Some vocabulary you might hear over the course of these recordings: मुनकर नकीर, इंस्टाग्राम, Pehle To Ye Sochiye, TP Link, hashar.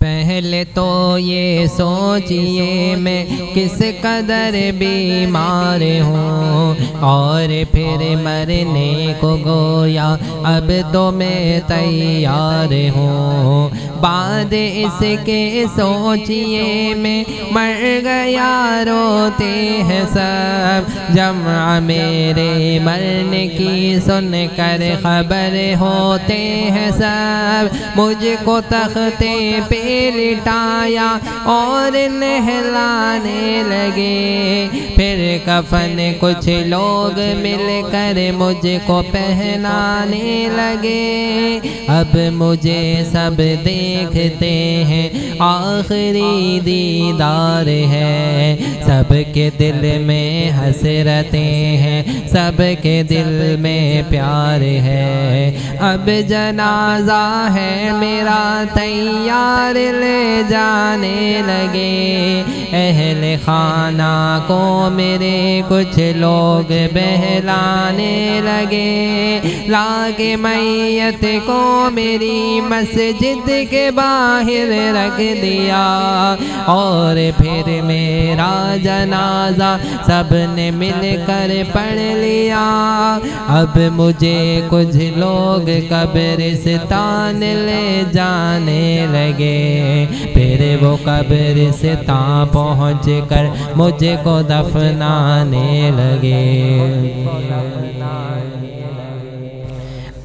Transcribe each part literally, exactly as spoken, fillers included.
पहले तो ये सोचिए मैं किस कदर बीमार हूँ, और फिर मरने को गोया अब तो मैं तैयार हूँ। बाद इसके सोचिए मैं मर गया, रोते हैं सब जमा मेरे मरने की सुन कर खबर होते हैं सब। मुझको तख्ते पे लिटाया और नहलाने लगे, फिर कफन कुछ लोग मिलकर मुझको पहनाने लगे। अब मुझे सब देखते हैं आखिरी दीदार है, सबके दिल में हसरतें हैं, सबके दिल में प्यार है। अब जनाजा है मेरा तैयार ले जाने लगे, अहले खाना को मेरे कुछ लोग बहलाने लगे। लाके मैयत को मेरी मस्जिद के बाहर रख दिया, और फिर मेरा जनाजा सब ने मिलकर पढ़ लिया। अब मुझे कुछ लोग कब्रिस्तान ले जाने लगे, फिर वो कब्रिस्तान पहुँच कर मुझे को दफनाने लगे।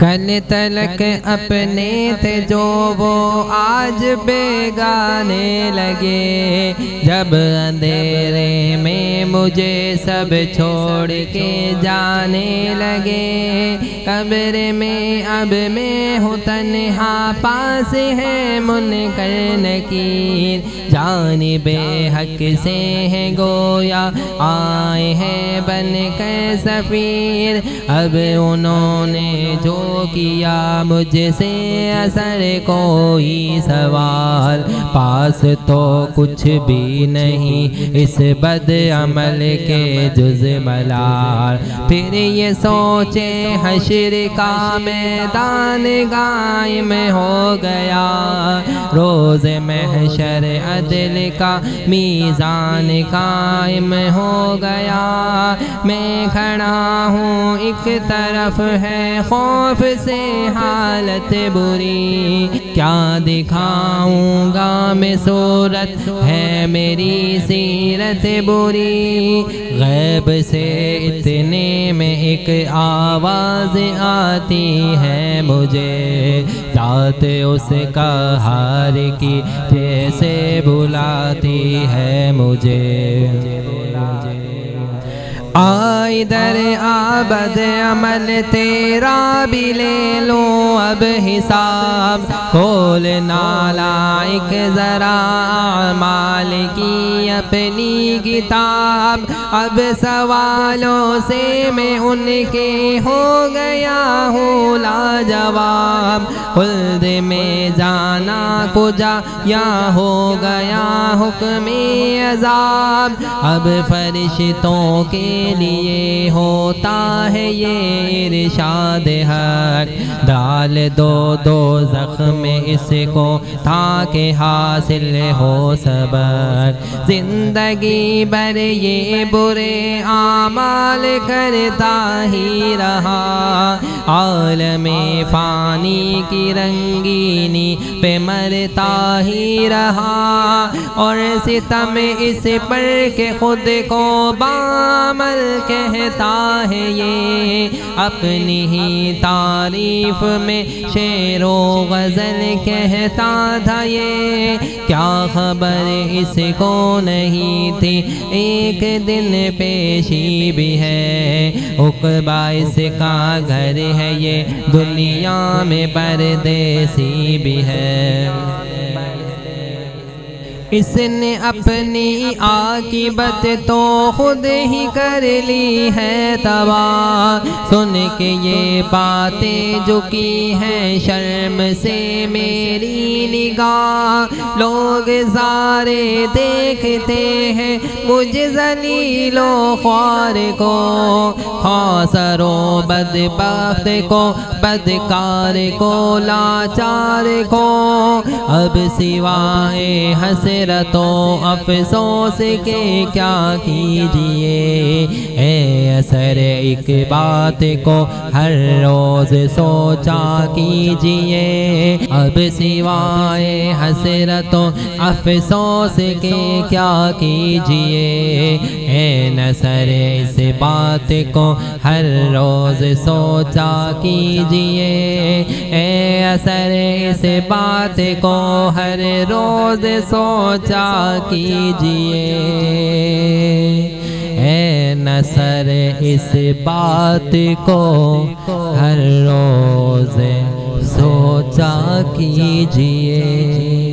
कल तलक अपने थे जो वो आज बेगाने लगे, जब अंधेरे में मुझे सब छोड़ के जाने लगे। कब्र में अब मैं हूँ तन्हा, पास है मुनकर नकीर, जानिबे हक से है गोया आए हैं बन के सफीर। अब उन्होंने जो किया मुझसे असर कोई सवाल, पास तो कुछ भी नहीं इस बद अमल के जुज मलाल। फिर ये सोचे हशर का मैदान गायम हो गया, रोज महशर अदल का मीज़ान कायम हो गया। मैं खड़ा हूँ एक तरफ है खौफ से हालत बुरी, क्या दिखाऊंगा मैं सूरत है मेरी सीरत बुरी। गैब से इतने में एक आवाज़ आती है मुझे, रात उसका हार की जैसे बुलाती है मुझे। आ इधर आ बद अमल तेरा भी ले लो अब हिसाब, खोल नालायक जरा माल की अपनी किताब। अब सवालों से मैं उनके हो गया हूँ लाजवाब, खुल्द में जाना कुजा या हो गया हुक्म अजाब। अब फरिश्तों के लिए होता है ये इरशाद हक, डाल दो दो जख्म इसको ताकि हासिल हो सबक। जिंदगी भर ये बुरे आमाल करता ही रहा, आलमे फानी की रंगीनी पे मरता ही रहा। और सितम इस पर के खुद को बामल कहता है ये, अपनी ही तारीफ में शेरो गजल कहता था ये। क्या खबर इसको नहीं थी एक दिन पेशी भी है, उकबा इसका घर है ये दुनिया में परदेसी भी है। इसने अपनी आकिबत तो खुद ही कर ली है तबाह, सुन के ये बातें जो की हैं शर्म से मेरी निगाह। लोग सारे देखते हैं मुझे जलीलो ख्वार को, खासरो बदबख्त को बदकार को लाचार को अब सिवाए हसरतों अफसोस के क्या कीजिए। ए असर एक बात को हर रोज सोचा कीजिए अब सिवाए हसरतों अफसोस के क्या कीजिए। ए नसर इस बात को हर रोज सोचा कीजिए। ए असर इस बात को हर रोज सोचा कीजिए। ए नसर इस बात को हर रोज सोचा कीजिए।